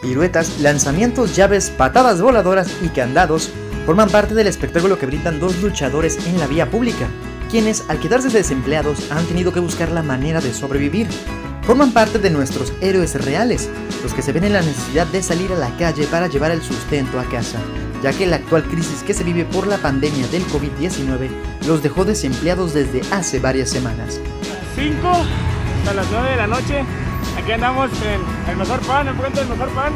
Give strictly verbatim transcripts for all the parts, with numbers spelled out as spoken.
piruetas, lanzamientos, llaves, patadas voladoras y candados forman parte del espectáculo que brindan dos luchadores en la vía pública, quienes al quedarse desempleados han tenido que buscar la manera de sobrevivir. Forman parte de nuestros héroes reales, los que se ven en la necesidad de salir a la calle para llevar el sustento a casa, ya que la actual crisis que se vive por la pandemia del COVID diecinueve los dejó desempleados desde hace varias semanas. cinco hasta las nueve de la noche, aquí andamos en el mejor pan, enfrente del mejor pan,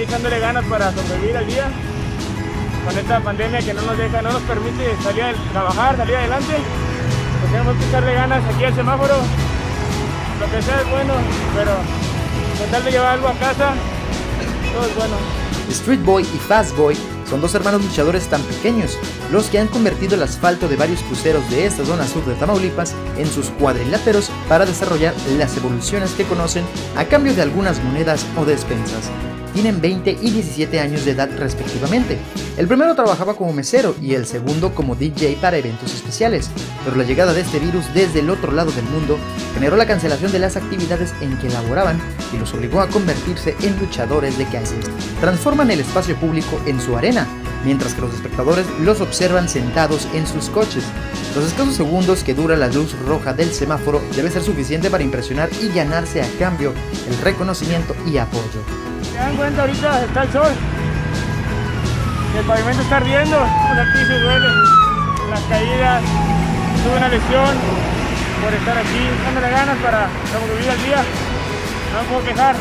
echándole ganas para sobrevivir al día, con esta pandemia que no nos deja, no nos permite salir a trabajar, salir adelante, pues tenemos que echarle ganas aquí al semáforo, lo que sea es bueno, pero tratar de llevar algo a casa, todo es bueno. Street Boy y Fast Boy son dos hermanos luchadores tan pequeños, los que han convertido el asfalto de varios cruceros de esta zona sur de Tamaulipas en sus cuadriláteros para desarrollar las evoluciones que conocen a cambio de algunas monedas o despensas. Tienen veinte y diecisiete años de edad respectivamente. El primero trabajaba como mesero y el segundo como D J para eventos especiales, pero la llegada de este virus desde el otro lado del mundo generó la cancelación de las actividades en que laboraban y los obligó a convertirse en luchadores de calle. Transforman el espacio público en su arena, mientras que los espectadores los observan sentados en sus coches. Los escasos segundos que dura la luz roja del semáforo debe ser suficiente para impresionar y ganarse a cambio el reconocimiento y apoyo. Se dan cuenta, ahorita está el sol, el pavimento está ardiendo, aquí se duele, las caídas, tuve una lesión por estar aquí, dándole ganas para sobrevivir al día, no me puedo quejar.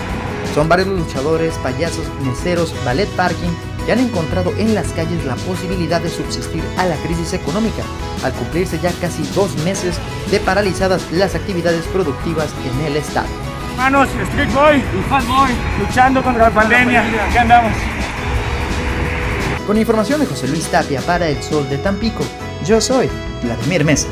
Son varios los luchadores, payasos, meseros, ballet parking, que han encontrado en las calles la posibilidad de subsistir a la crisis económica, al cumplirse ya casi dos meses de paralizadas las actividades productivas en el estado. Hermanos, Street Boy y Fat Boy, luchando contra la pandemia, aquí andamos. Con información de José Luis Tapia para el Sol de Tampico, yo soy Vladimir Mesa.